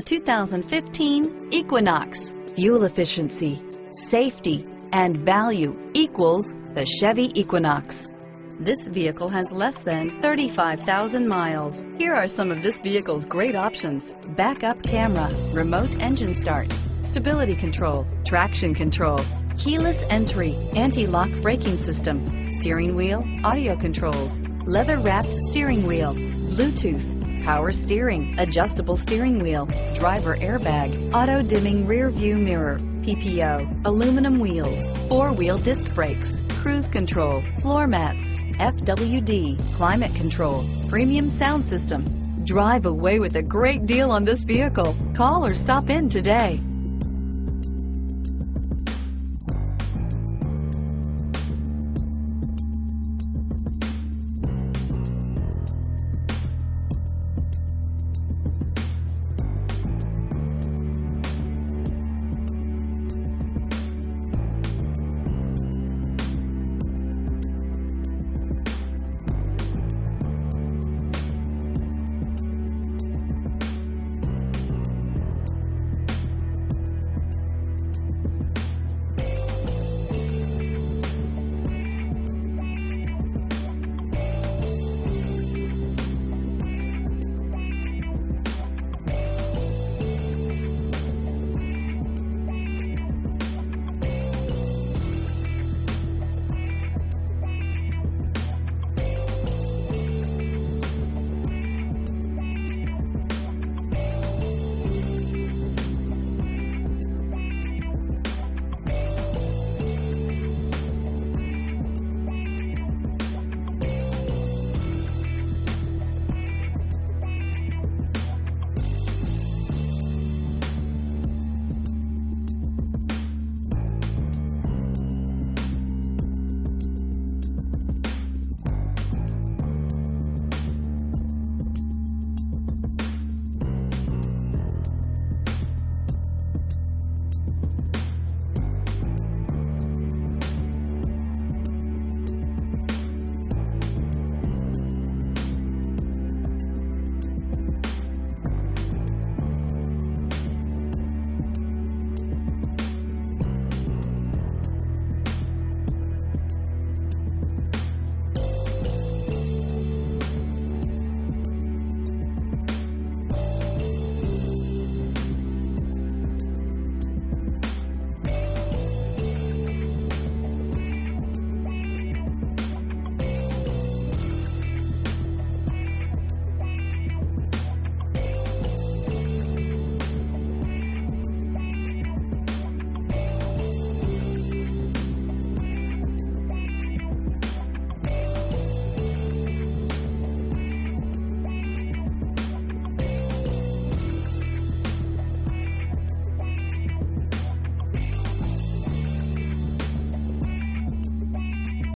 The 2015 Equinox. Fuel efficiency, safety, and value equals the Chevy Equinox. This vehicle has less than 35,000 miles. Here are some of this vehicle's great options: backup camera, remote engine start, stability control, traction control, keyless entry, anti-lock braking system, steering wheel audio controls, leather-wrapped steering wheel, Bluetooth, power steering, adjustable steering wheel, driver airbag, auto-dimming rear-view mirror, PPO, aluminum wheels, four-wheel disc brakes, cruise control, floor mats, FWD, climate control, premium sound system. Drive away with a great deal on this vehicle. Call or stop in today.